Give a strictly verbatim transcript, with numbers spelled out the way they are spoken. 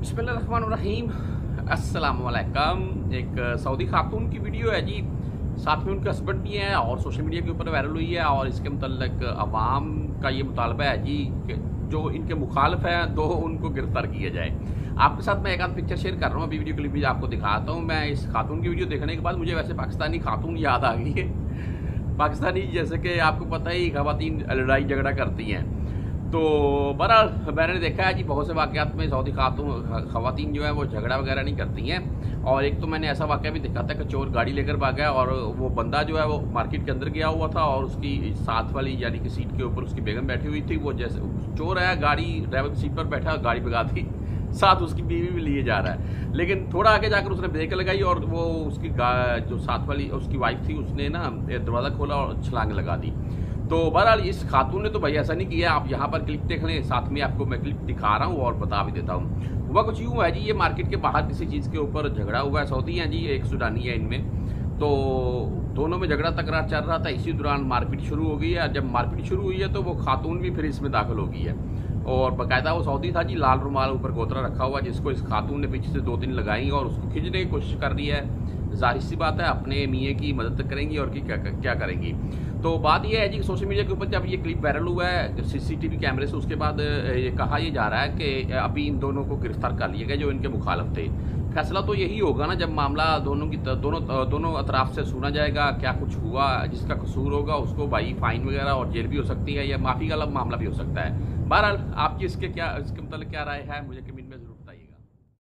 बिस्मिल्लाहिर्रहमानिर्रहीम, अस्सलामुअलैकुम। एक सऊदी खातून की वीडियो है जी, साथ में उनके हस्बैंड भी हैं और सोशल मीडिया के ऊपर वायरल हुई है। और इसके मतलब अवाम का ये मुतालबा है जी कि जो इनके मुखालिफ हैं तो उनको गिरफ्तार किया जाए। आपके साथ मैं एक आध पिक्चर शेयर कर रहा हूँ, अभी वीडियो क्लिप भी आपको दिखाता हूँ। मैं इस खातून की वीडियो देखने के बाद मुझे वैसे पाकिस्तानी खातून याद आ गई है। पाकिस्तानी जैसे कि आपको पता ही खवातीन लड़ाई झगड़ा करती हैं, तो बहरहाल मैंने देखा है जी बहुत से वाक़यात में सऊदी खातून खवातीन जो है वो झगड़ा वगैरह नहीं करती हैं। और एक तो मैंने ऐसा वाक़या भी देखा था कि चोर गाड़ी लेकर भागा और वो बंदा जो है वो मार्केट के अंदर गया हुआ था और उसकी साथ वाली यानी कि सीट के ऊपर उसकी बेगम बैठी हुई थी। वो जैसे चोर आया, गाड़ी ड्राइवर की सीट पर बैठा और गाड़ी भगा दी, साथ उसकी बीवी भी लिए जा रहा है। लेकिन थोड़ा आगे जाकर उसने ब्रेक लगाई और वो उसकी जो साथ वाली उसकी वाइफ थी उसने ना दरवाज़ा खोला और छलांग लगा दी। तो बहरहाल इस खातून ने तो भाई ऐसा नहीं किया। आप यहाँ पर क्लिप देख लें, साथ में आपको मैं क्लिप दिखा रहा हूँ और बता भी देता हूँ। हुआ कुछ यूँ है जी, ये मार्केट के बाहर किसी चीज़ के ऊपर झगड़ा हुआ है। सऊदी हैं जी, एक सूडानी है इनमें, तो दोनों में झगड़ा तकरार चल रहा था। इसी दौरान मारपीट शुरू हो गई है। जब मारपीट शुरू हुई है तो वो खातून भी फिर इसमें दाखिल हो गई है और बाकायदा वो सऊदी था जी, लाल रुमाल ऊपर गोतरा रखा हुआ, जिसको इस खातून ने पीछे से दो तीन लगाई और उसको खींचने की कोशिश कर रही है। जाहिर सी बात है अपने मियाँ की मदद करेंगी और कि क्या क्या करेंगी। तो बात यह है जी कि सोशल मीडिया के ऊपर जब ये क्लिप वायरल हुआ है सीसीटीवी कैमरे से, उसके बाद ये कहा ये जा रहा है कि अभी इन दोनों को गिरफ्तार कर लिए गए जो इनके मुखालिफ थे। फैसला तो यही होगा ना जब मामला दोनों की दोनों दोनों अतराफ से सुना जाएगा, क्या कुछ हुआ, जिसका कसूर होगा उसको भाई फाइन वगैरह और जेल भी हो सकती है या माफ़ी का मामला भी हो सकता है। बहरहाल आपकी इसके क्या इसके मतलब क्या राय है मुझे